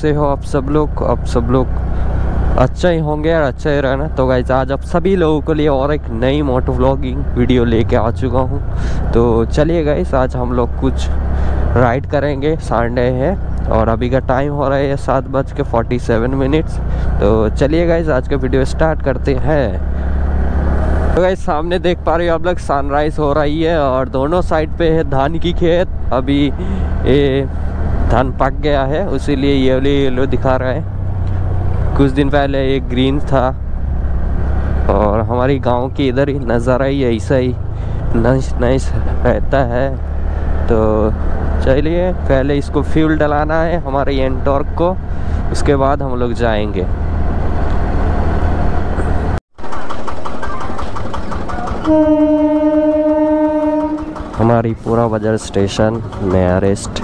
से हो आप सब लोग, अच्छा ही होंगे और अच्छा ही रहना। तो गाइस आज आप सभी लोगों के लिए और एक नई मोटो व्लॉगिंग वीडियो लेके आ चुका हूँ। तो चलिए गाइस आज हम लोग कुछ राइड करेंगे, संडे है और अभी का टाइम हो रहा है 7:47। तो चलिए गाइस आज का वीडियो स्टार्ट करते हैं। तो गाइस सामने देख पा रहे हो आप लोग सनराइज हो रही है और दोनों साइड पे है धान की खेत। अभी ये धान पक गया है उसीलिए येलो दिखा रहा है। कुछ दिन पहले ये ग्रीन था और हमारी गांव की इधर ही नज़ारा ही ऐसा ही नाइस रहता है। तो चलिए पहले इसको फ्यूल डलाना है हमारे एंटॉर्क को, उसके बाद हम लोग जाएंगे। हमारी पूरा बाजार स्टेशन नियरेस्ट।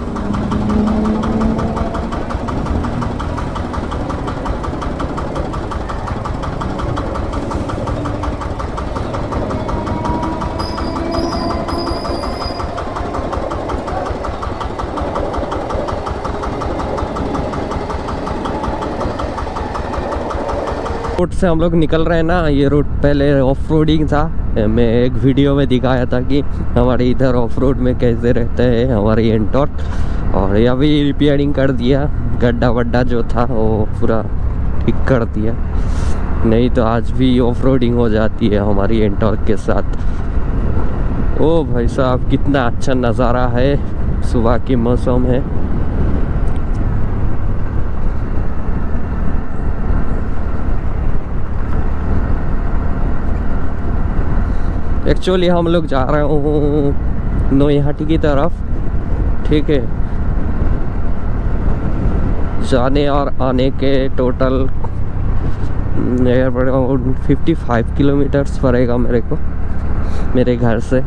रोड से हम लोग निकल रहे हैं ना, ये रोड पहले ऑफ रोडिंग था। मैं एक वीडियो में दिखाया था कि हमारे इधर ऑफ रोड में कैसे रहते हैं हमारे एंटॉर्क, और यह भी रिपेयरिंग कर दिया। गड्ढा वड्ढा जो था वो पूरा ठीक कर दिया, नहीं तो आज भी ऑफ रोडिंग हो जाती है हमारी एंटॉर्क के साथ। ओ भाई साहब कितना अच्छा नज़ारा है, सुबह के मौसम है। एक्चुअली हम लोग जा रहे हो नोहाटी की तरफ, ठीक है। जाने और आने के टोटल 55 किलोमीटर्स पड़ेगा मेरे को, मेरे घर से।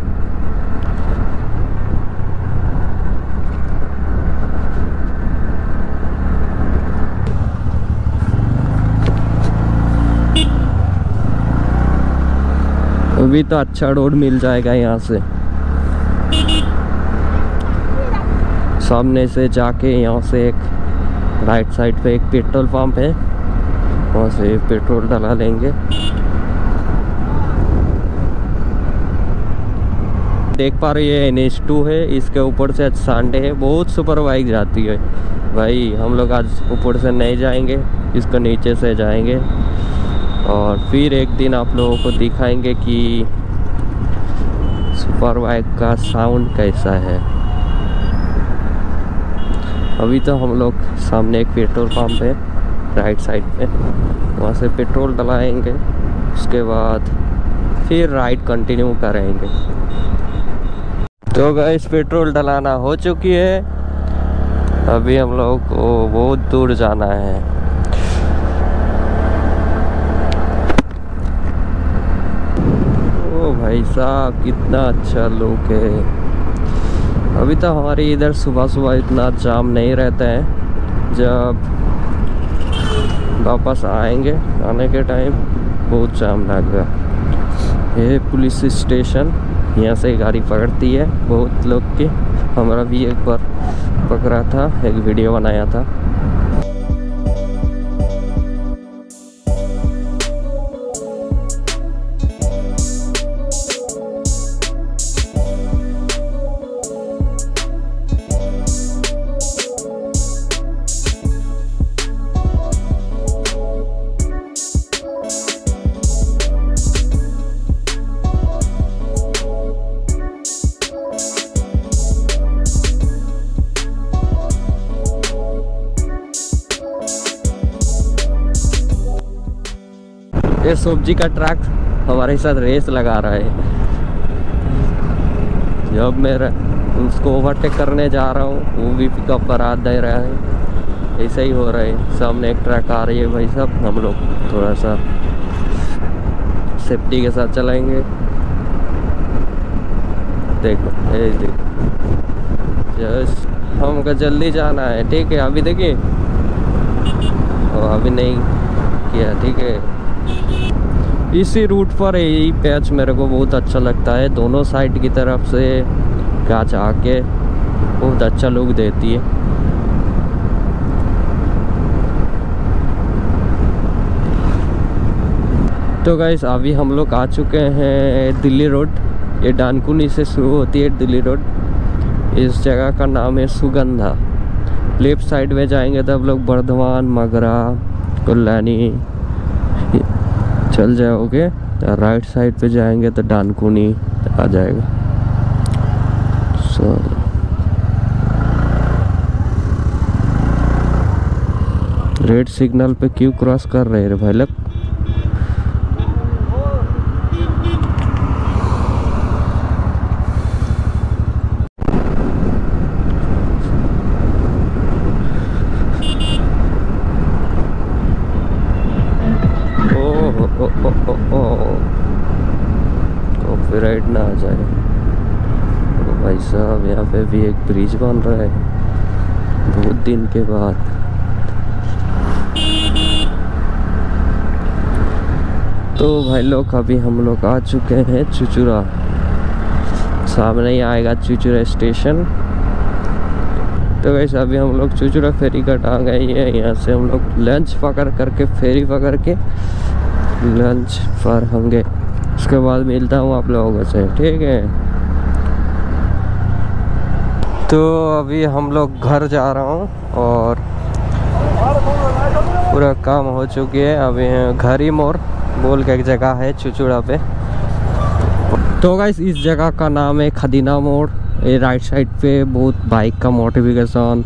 अभी तो अच्छा रोड मिल जाएगा यहाँ से, सामने से जाके यहाँ से एक राइट साइड पे एक पेट्रोल पंप है, वहाँ से पेट्रोल डला लेंगे। देख पा रहे हैं NH2 है, इसके ऊपर से आज संडे है, बहुत सुपर बाइक जाती है। भाई हम लोग आज ऊपर से नहीं जाएंगे, इसको नीचे से जाएंगे और फिर एक दिन आप लोगों को दिखाएंगे कि सुपर बाइक का साउंड कैसा है। अभी तो हम लोग सामने एक पेट्रोल पंप है राइट साइड पे, वहाँ से पेट्रोल डलाएंगे, उसके बाद फिर राइड कंटिन्यू करेंगे। तो गाइस पेट्रोल डलाना हो चुकी है, अभी हम लोग को बहुत दूर जाना है। भाई साहब कितना अच्छा लुक है। अभी तो हमारे इधर सुबह सुबह इतना जाम नहीं रहता है, जब वापस आएंगे आने के टाइम बहुत जाम लगेगा। ये पुलिस स्टेशन, यहाँ से गाड़ी पकड़ती है बहुत लोग की, हमारा भी एक बार पकड़ा था, एक वीडियो बनाया था। ये सब्जी का ट्रक हमारे साथ रेस लगा रहा है। जब मैं उसको ओवरटेक करने जा रहा हूँ वो भी पिकअप पर हाथ दे रहा है, ऐसा ही हो रहा है। सामने एक ट्रक आ रही है, भाई साहब हम लोग थोड़ा सा सेफ्टी के साथ चलाएंगे। देखो ये देखो, जस्ट हमको जल्दी जाना है, ठीक है। अभी देखिए अभी नहीं किया, ठीक है। इसी रूट पर यही पैच मेरे को बहुत अच्छा लगता है, दोनों साइड की तरफ से गाछ आके बहुत अच्छा लुक देती है। तो गाइस अभी हम लोग आ चुके हैं दिल्ली रोड। ये डानकुनी से शुरू होती है दिल्ली रोड। इस जगह का नाम है सुगंधा। लेफ्ट साइड में जाएंगे तो हम लोग बर्धवान, मगरा, कुल्लानी चल जाओगे। राइट साइड पे जाएंगे तो डानकुनी आ जाएगा। सो रेड सिग्नल पे क्यों क्रॉस कर रहे हैं भाई लोग? कॉपीराइट ना आ जाए। तो भाई साहब यहाँ पे भी एक ब्रिज बन रहा है बहुत दिन के बाद। तो भाई लोग अभी हम लोग आ चुके हैं चुचुरा। सामने ही आएगा चुचुरा स्टेशन। तो वैसे अभी हम लोग चुचुरा फेरी घाट आ गए हैं। यहाँ से हम लोग लंच पकड़ करके फेरी पकड़ के लंच पर होंगे। उसके बाद मिलता हूँ आप लोगों से, ठीक है? तो अभी हम लोग घर जा रहा हूँ और पूरा काम हो चुकी है। अभी घर ही मोड़ बोल के एक जगह है चुचुड़ा पे। तो गाइस इस जगह का नाम है खदीना मोड़। ये राइट साइड पे बहुत बाइक का मोडिफिकेशन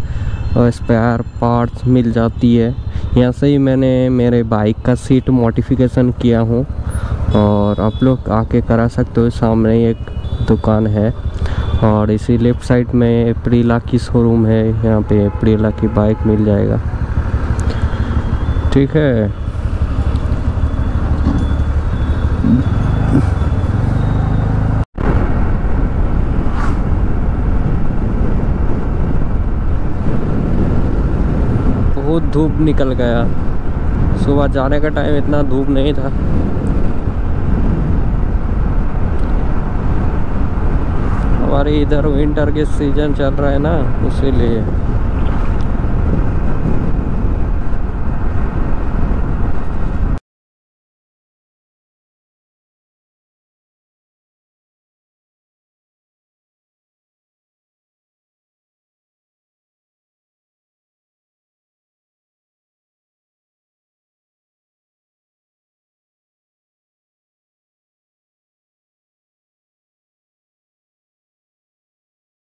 और स्पेयर पार्ट्स मिल जाती है। यहाँ से ही मैंने मेरे बाइक का सीट मॉडिफिकेशन किया हूँ और आप लोग आके करा सकते हो। सामने ही एक दुकान है और इसी लेफ्ट साइड में एप्रिला की शोरूम है। यहाँ पे एप्रिला की बाइक मिल जाएगा, ठीक है? बहुत धूप निकल गया। सुबह जाने का टाइम इतना धूप नहीं था। हमारे इधर विंटर के सीजन चल रहा है ना, उसीलिए।